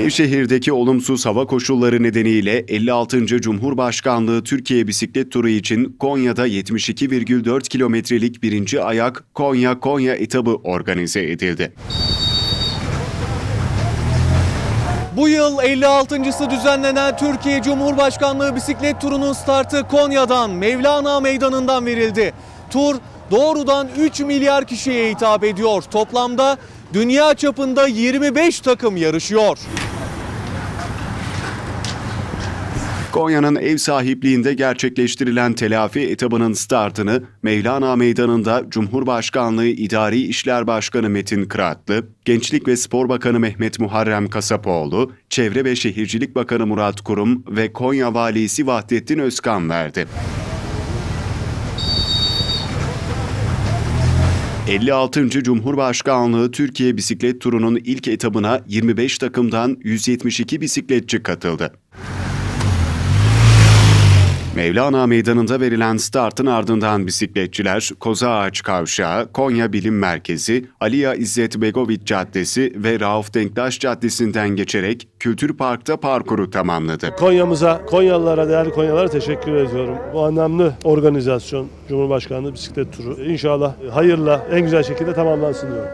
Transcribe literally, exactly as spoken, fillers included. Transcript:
Nevşehir'deki olumsuz hava koşulları nedeniyle elli altıncı Cumhurbaşkanlığı Türkiye bisiklet turu için Konya'da yetmiş iki virgül dört kilometrelik birinci ayak Konya-Konya etabı organize edildi. Bu yıl elli altıncısı düzenlenen Türkiye Cumhurbaşkanlığı bisiklet turunun startı Konya'dan, Mevlana Meydanı'ndan verildi. Tur doğrudan üç milyar kişiye hitap ediyor. Toplamda dünya çapında yirmi beş takım yarışıyor. Konya'nın ev sahipliğinde gerçekleştirilen telafi etabının startını Mevlana Meydanı'nda Cumhurbaşkanlığı İdari İşler Başkanı Metin Kıraatlı, Gençlik ve Spor Bakanı Mehmet Muharrem Kasapoğlu, Çevre ve Şehircilik Bakanı Murat Kurum ve Konya Valisi Vahdettin Özkan verdi. elli altıncı Cumhurbaşkanlığı Türkiye bisiklet turunun ilk etabına yirmi beş takımdan yüz yetmiş iki bisikletçi katıldı. Mevlana Meydanı'nda verilen startın ardından bisikletçiler Koza Ağaç Kavşağı, Konya Bilim Merkezi, Aliya İzzetbegović Caddesi ve Rauf Denktaş Caddesi'nden geçerek Kültür Park'ta parkuru tamamladı. Konya'mıza, Konyalılara, değerli Konyalılara teşekkür ediyorum. Bu anlamlı organizasyon Cumhurbaşkanlığı bisiklet turu inşallah hayırla en güzel şekilde tamamlansın diyorum.